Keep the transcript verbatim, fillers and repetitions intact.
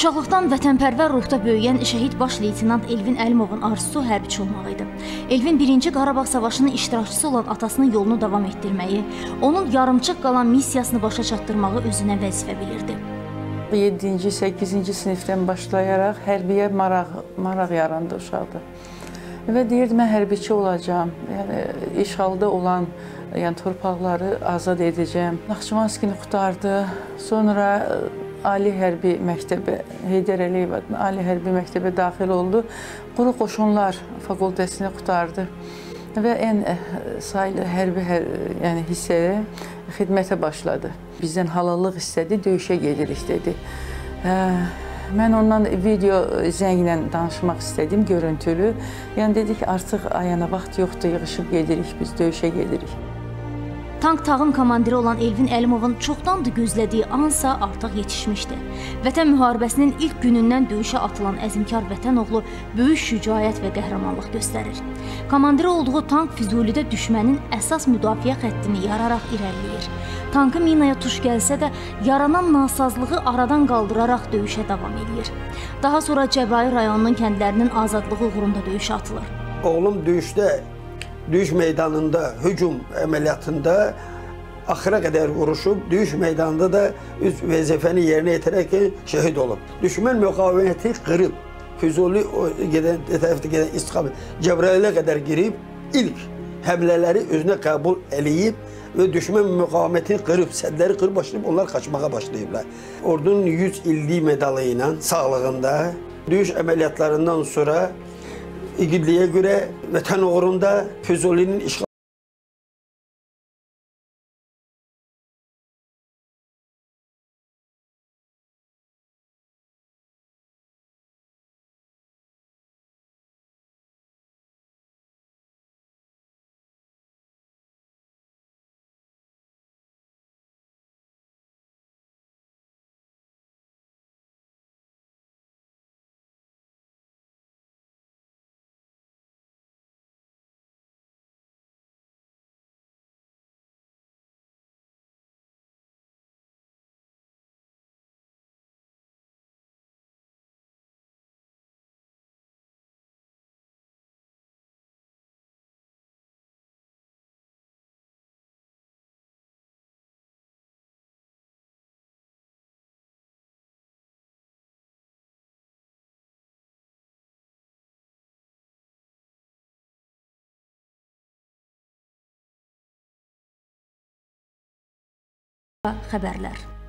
Uşaqlıqdan vətənpərvər ruhda böyüyən şəhid baş leytenant Elvin Əlimovun arzusu hərbçi olmaq idi. Elvin birinci Qarabağ savaşının iştirakçısı olan atasının yolunu davam etdirməyi, onun yarımçıq qalan missiyasını başa çatdırmağı özünə vəzifə bilirdi. yeddinci səkkizinci sinifdən başlayaraq hərbiyə maraq, maraq yarandı uşaqda. Və deyirdi, mən hərbiçi olacağım, yəni, işğalda olan yəni, torpaqları azad edəcəm. Naxçıvanskini qutardı, sonra Ali Hərbi Mektəbə, Heydar Ali Hərbi Mektəbə daxil oldu. Quru Qoşunlar fakültəsini qutardı və ən saylı hərbi hər, yəni hissəyə xidmətə başladı. Bizdən halallıq istədi, döyüşə gedirik dedi. Hə, mən ondan video zənglə danışmaq istədim, görüntülü. Yəni dedik artıq ayana vaxt yoxdur, yığışıb gedirik, biz döyüşə gedirik. Tank tağım komandiri olan Elvin Əlimovun çoxdandır gözlədiyi ansa artıq yetişmişdi. Vətən müharibəsinin ilk günündən döyüşə atılan əzmkar vətən oğlu böyük şücaət və qəhrəmanlıq göstərir. Komandiri olduğu tank Füzulidə düşmənin əsas müdafiə xəttini yararaq irəliləyir. Tankı minaya tuş gəlsə də yaranan nasazlığı aradan qaldıraraq döyüşə davam edir. Daha sonra Cəbrayıl rayonunun kəndlərinin azadlığı uğrunda döyüşə atılır. Oğlum döyüşdə Döyüş meydanında, hücum əməliyyatında axıra kadar vuruşub, döyüş meydanında da üz vəzifəni yerine yeterek şehit olub. Düşman müqavimeti kırıb, Füzuli tarafta gelen istikamet, Cəbrayıla kadar girib, ilk həmlələri özünə qəbul eləyib ve düşman müqavimeti kırıb, sədləri kırıb başlayıb, onlar kaçmağa başlayıblar. Ordunun yüz illik medalı ilə sağlığında, döyüş əməliyyatlarından sonra İgidliyə görə vətən uğrunda Füzulinin işğalı xəbərlər.